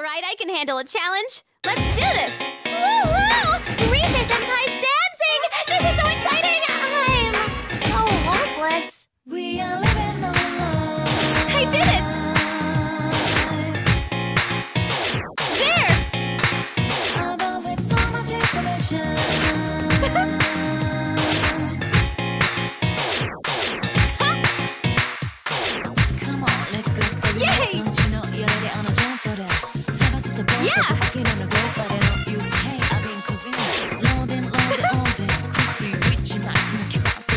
All right, I can handle a challenge. Let's do this! Woohoo! Recess Empire dancing! This is so exciting! I'm so hopeless. We are living the life. I did it! There! Although with so much information. Come on, let go. Yay! Don't you know you're already on a jump for that? Yeah!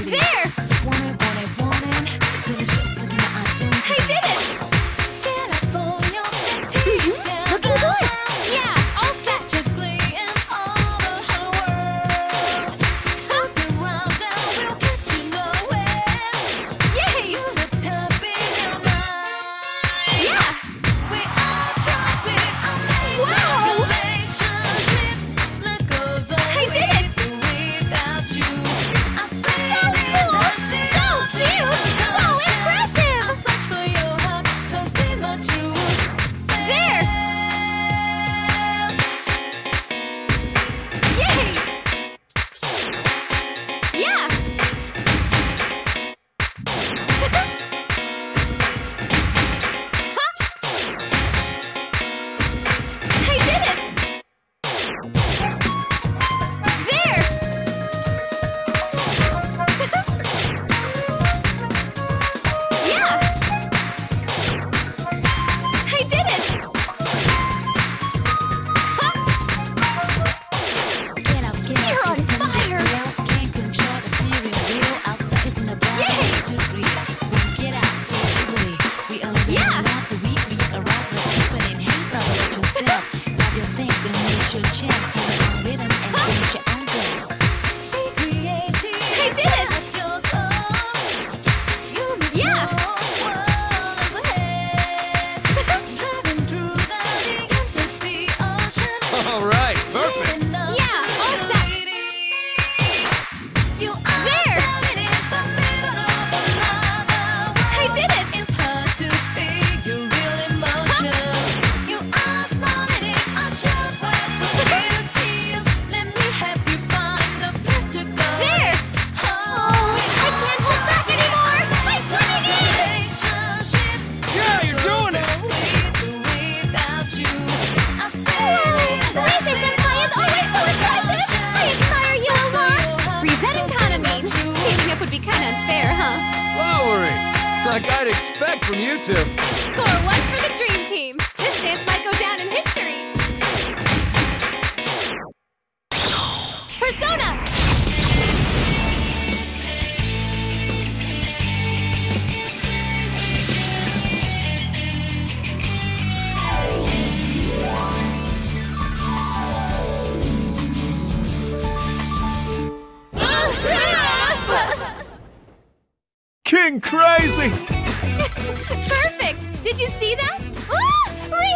There! I did it! Looking good! Yeah, all set! Yay! Yeah! Like I'd expect from you two. Score 1 for the Dream Team. This dance might go down in history. Persona! Crazy! Perfect! Did you see that? Ah,